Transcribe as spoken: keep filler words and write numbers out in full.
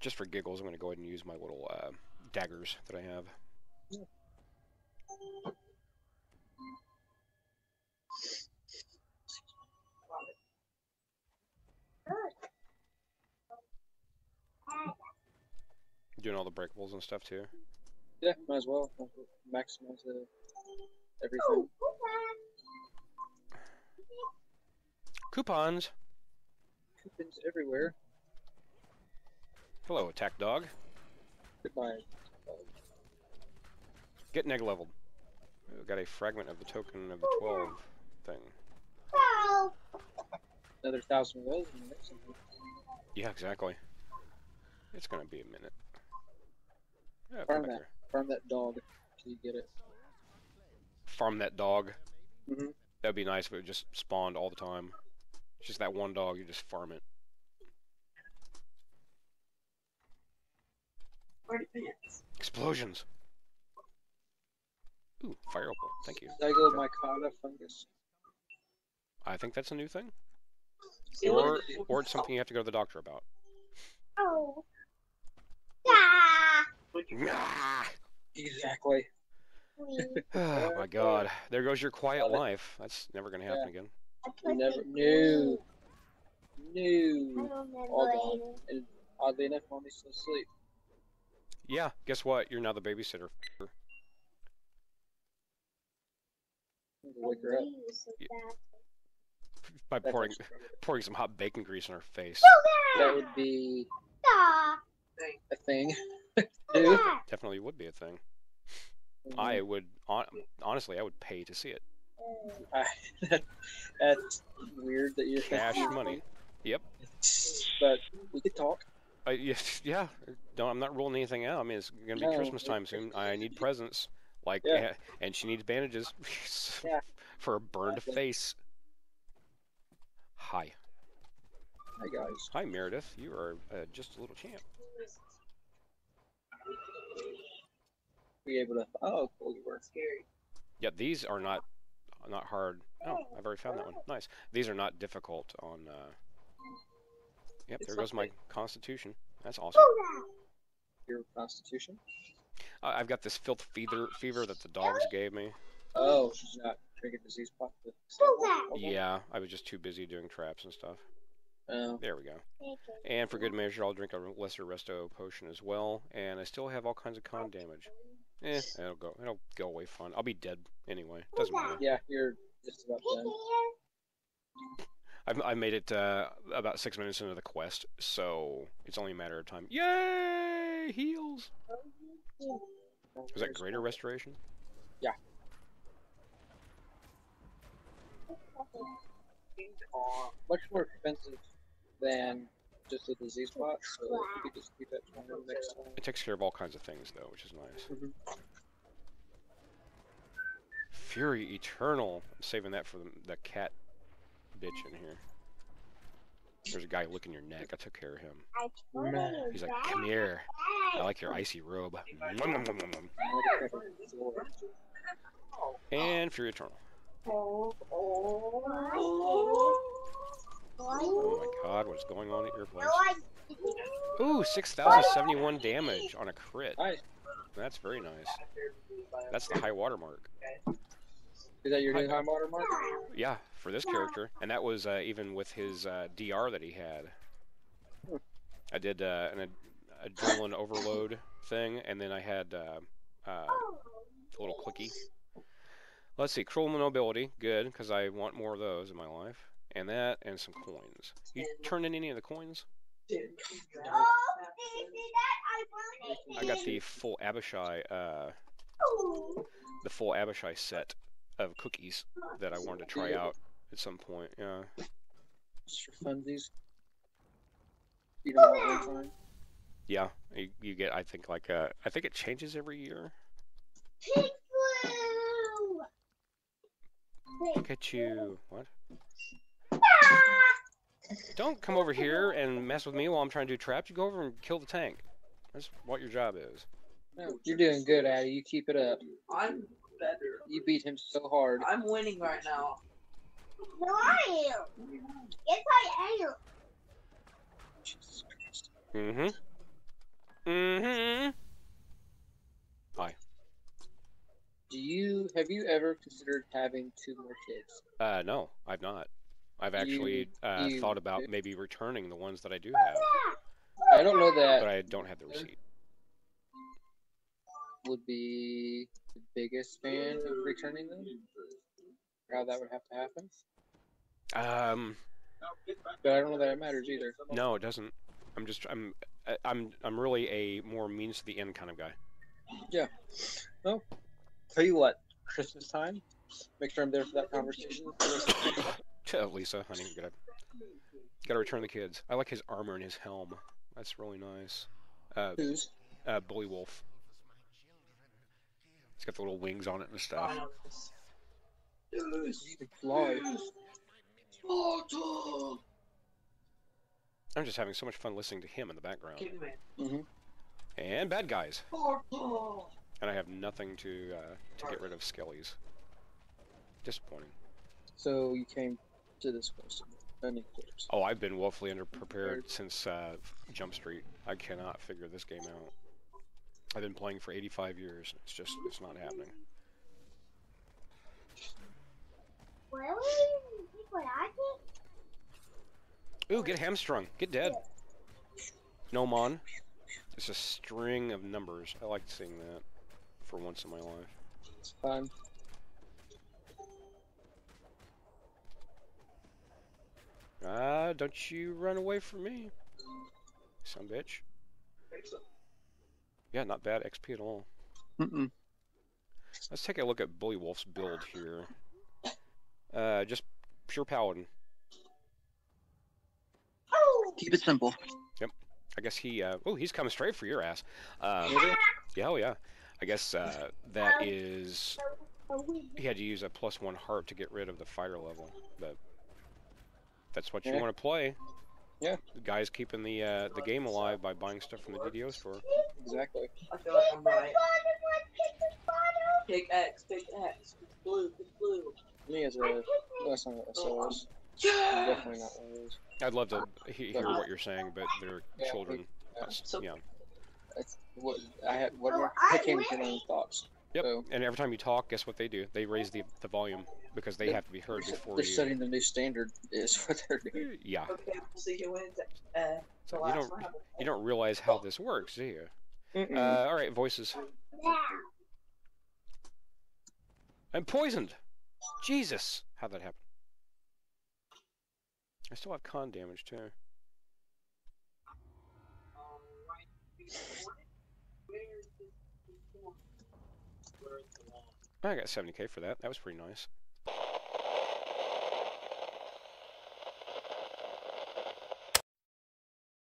just for giggles, I'm going to go ahead and use my little uh, daggers that I have. Doing all the breakables and stuff too? Yeah, might as well. Maximize the everything. Coupons! Coupons everywhere. Hello, attack dog. Goodbye. Get neg leveled. We've got a fragment of the token of the twelve thing. Another thousand gold in the next one. Yeah, exactly. It's gonna be a minute. Yeah, farm that. Here. Farm that dog till you get it. Farm that dog. Mm-hmm. That'd be nice if it just spawned all the time. It's just that one dog, you just farm it. Explosions. Ooh, fire opal. Thank you. Zygomycota fungus. I think that's a new thing. Or, or it's something you have to go to the doctor about. Oh. Yeah. Exactly. Oh my god. There goes your quiet life. That's never gonna happen yeah. again. Never. No. No. All gone. And oddly enough, mommy's still asleep. Yeah, guess what? You're now the babysitter. Wake her up. Yeah. By that pouring pouring some hot bacon grease in her face. That would be a thing. Dude. Definitely would be a thing. Mm-hmm. I would on, honestly, I would pay to see it. I, that, that's weird that you're cash money. Yep. But we could talk. Uh, yeah, yeah. No, I'm not ruling anything out. I mean, it's gonna be no, Christmas time soon. I need presents. Like, yeah. and she needs bandages yeah. for a burned yeah. face. Hi. Hi guys. Hi Meredith, you are uh, just a little champ. Be able to. Oh, cool, you were scary. Yeah, these are not not hard. Oh, I've already found that one. Nice. These are not difficult on. Uh... Yep, there goes my constitution. That's awesome. Your constitution? Uh, I've got this filth fever fever that the dogs gave me. Oh, she's not. Trigger disease pop. Yeah, I was just too busy doing traps and stuff. Oh. There we go. And for good measure, I'll drink a lesser resto potion as well. And I still have all kinds of con damage. Eh, it'll go. It'll go away fine. I'll be dead anyway. Doesn't matter. Yeah, you're just about dead. I've I made it uh, about six minutes into the quest, so it's only a matter of time. Yay! Heals. Is that greater restoration? Yeah. Are much more expensive than just a disease spot, so you could just keep that one in the next one. It takes care of all kinds of things, though, which is nice. Mm-hmm. Fury Eternal. I'm saving that for the, the cat bitch in here. There's a guy licking your neck. I took care of him. Mm-hmm. He's like, come here. I like your icy robe. And Fury Eternal. Oh my god, what's going on at your place? Ooh, six thousand seventy-one damage on a crit. That's very nice. That's the high watermark. Is that your new high watermark? Yeah, for this character. And that was uh, even with his uh, D R that he had. I did uh, an ad adrenaline overload thing, and then I had uh, uh, a little quickie. Let's see, cruel nobility, good, because I want more of those in my life. And that, and some coins. You turn in any of the coins? I got the full Abishai, uh, the full Abishai set of cookies that I wanted to try out at some point. Yeah. Just for funsies. You know, all the time. Yeah, you, you get. I think like uh, I think it changes every year. Look at you. What? Don't come over here and mess with me while I'm trying to do traps. You go over and kill the tank. That's what your job is. No, you're doing good, Addy. You keep it up. I'm better. You beat him so hard. I'm winning right now. No, I am. Yes, I am. Mm-hmm. Mm-hmm. Hi. Do you have you ever considered having two more kids? Uh, no, I've not. I've actually you, uh, you thought about do. maybe returning the ones that I do have. I don't know that. But I don't have the receipt. Would be the biggest fan of returning them. How that would have to happen. Um. But I don't know that it matters either. No, it doesn't. I'm just I'm I'm I'm really a more means to the end kind of guy. Yeah. Well, tell you what, Christmas time. Make sure I'm there for that conversation. Lisa, honey, gotta gotta return the kids. I like his armor and his helm. That's really nice. Uh, Who's? Uh, Bullywolf. It's got the little wings on it and stuff. I'm just having so much fun listening to him in the background. Mm-hmm. And bad guys. And I have nothing to uh, to get rid of skellies. Disappointing. So you came to this person. Oh, I've been woefully underprepared since uh, Jump Street. I cannot figure this game out. I've been playing for eighty-five years. It's just, it's not happening. Ooh, get hamstrung. Get dead. Gnomon. It's a string of numbers. I like seeing that for once in my life. It's fun. Ah, uh, don't you run away from me, son bitch. Yeah, not bad X P at all. Mm-mm. Let's take a look at Bullywolf's build here. Uh, just pure paladin. Keep it simple. Yep. I guess he, uh, oh, he's coming straight for your ass. Uh, yeah, oh yeah. I guess, uh, that is, he had to use a plus one heart to get rid of the fire level, but that's what you yeah. want to play. Yeah. The guy's keeping the uh, the game alive by buying stuff from the D D O store. Exactly. I feel like I'm right. Big X, big X, big blue, big blue. Me as a that's not what I saw. Definitely not one of those. I'd love to he hear what you're saying, but they're yeah, children. Yeah. So, yeah. That's what I had. What oh, I came with my own thoughts. Yep. So. And every time you talk, guess what they do? They raise the the volume. Because they have to be heard before they're you. Setting the new standard is what they're doing. Yeah. Okay, so you, went, uh, so you don't you don't realize how this works, do you? Mm-mm. Uh, all right, voices. Yeah. I'm poisoned. Jesus, how'd that happen? I still have con damage too. I got seventy K for that. That was pretty nice.